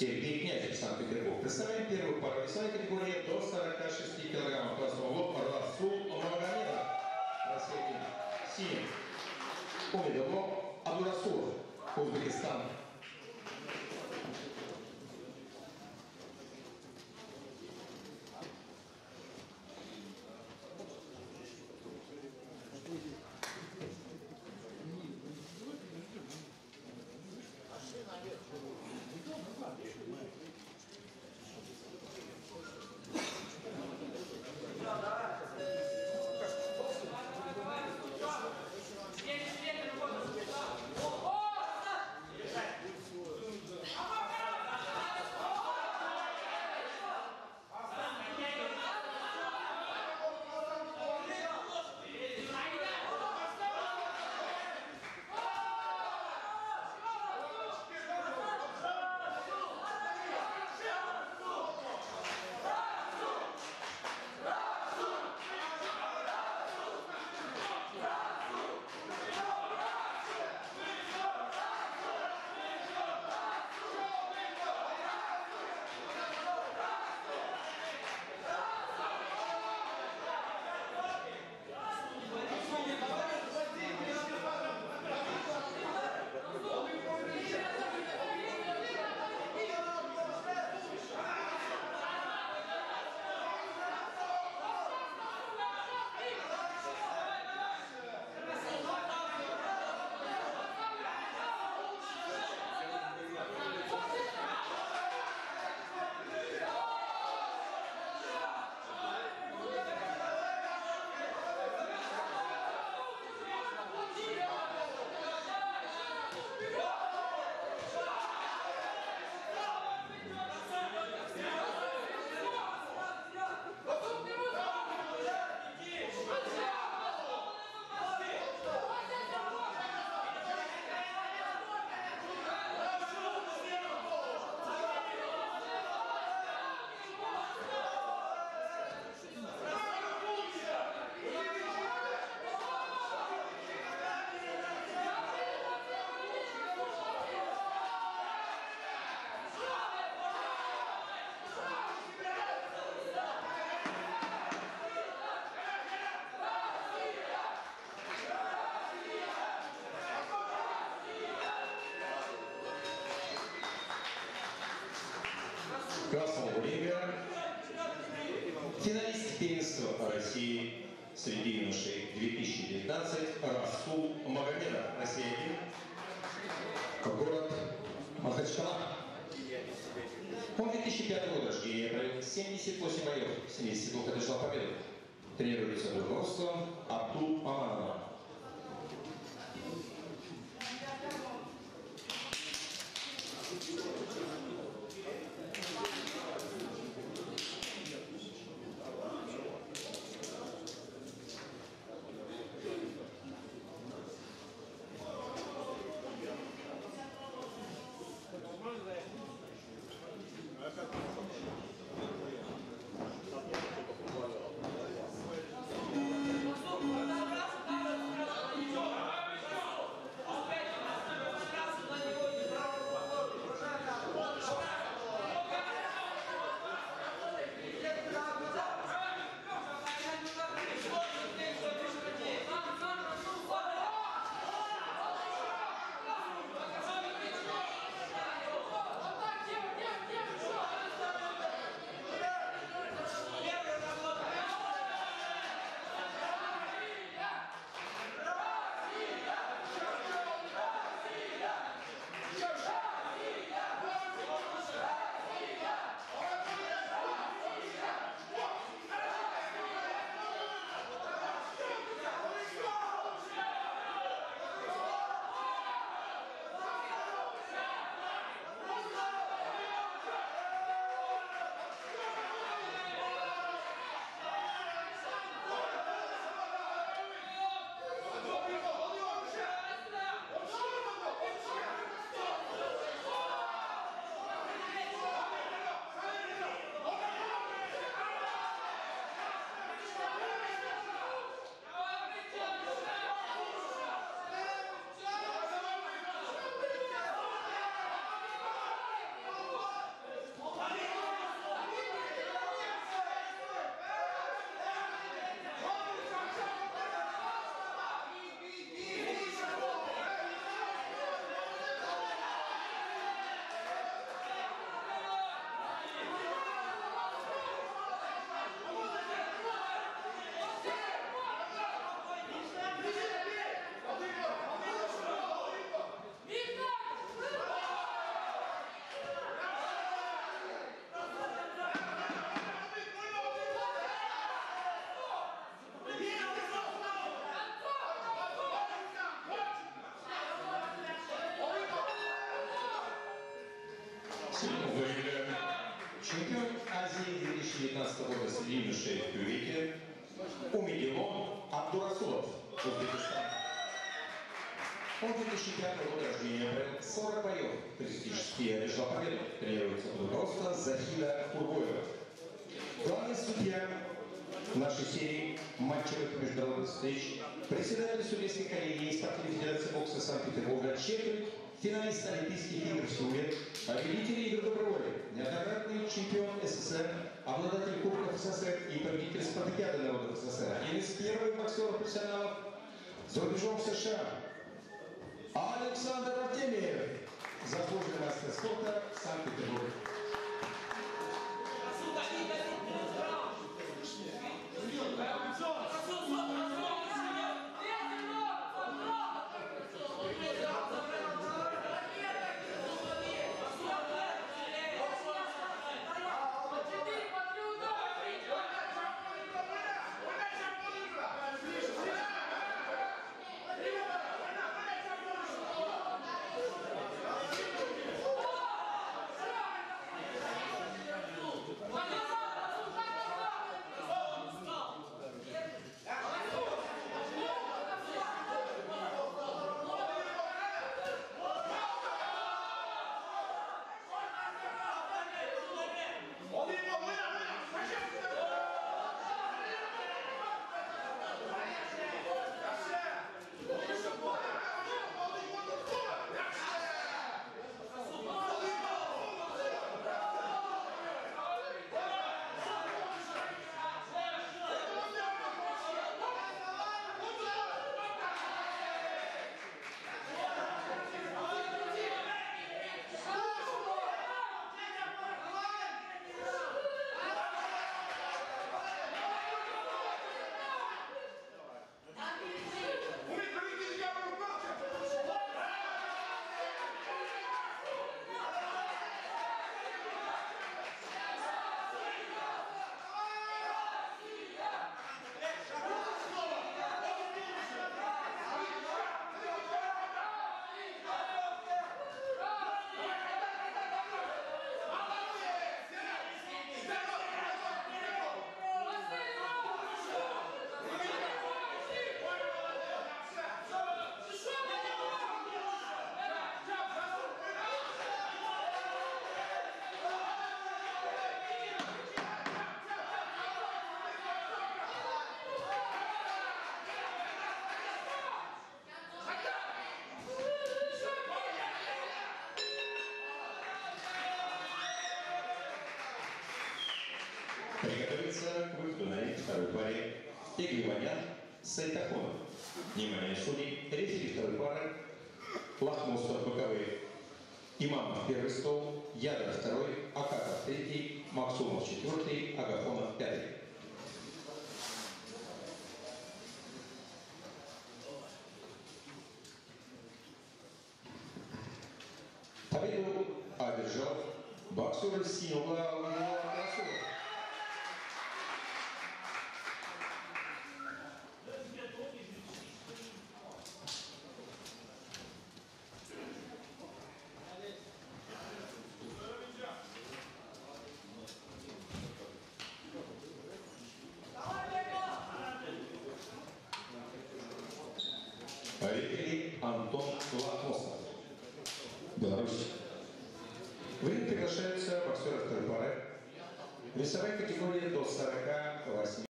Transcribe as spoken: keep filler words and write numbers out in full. Сергей Князев, Санкт-Петербург. Представляем первую пару весовой категории до сорока шести килограммов. Красного лоб Расул Магомедов Расул Умидилло Абдурасулов Узбекистан. Финалист первенства России среди юношей две тысячи девятнадцать Расул Магомедов, Россия, город Махачкала. Он две тысячи пятого года рождения, провел семьдесят восемь боев, семьдесят два одержал победу. Тренируется под руководством Абдурасулова. Продолжение следует... Расул выиграли чемпион Азии две тысячи девятнадцатого года среди юношей в Кювете Умидилло Абдурасулов Умидилло. Он две тысячи пятого года рождения, сорок боев, туристические одержал победу, тренируется под руководством Захина Курбоева. Главный судья нашей серии матчевых международных встреч, председатель судейской коллегии спортивной федерации бокса Санкт-Петербурга Чехии, финалист Олимпийских игр в Сумме, победитель игр добровольных, неоднократный чемпион СССР, обладатель Кубка СССР и победитель спартакиады народов СССР, один из первых боксеров-профессионалов за рубежом в США. Александр Артемьев, заслуженный мастер спорта Санкт-Петербург. Приготовиться к выходу на ринг второй паре Тегливанян Сайтахонов. Внимание судей, рефери второй пары, Лахмусов боковые, Имамов первый стол, Ядра второй, Акатов третий, Максумов четвертый, Агафонов пятый. Победу одержал боксер Сила. Рефери Антон Латосов, Беларусь. В ринг приглашаются боксеры второй пары весовой категории до сорока восьми.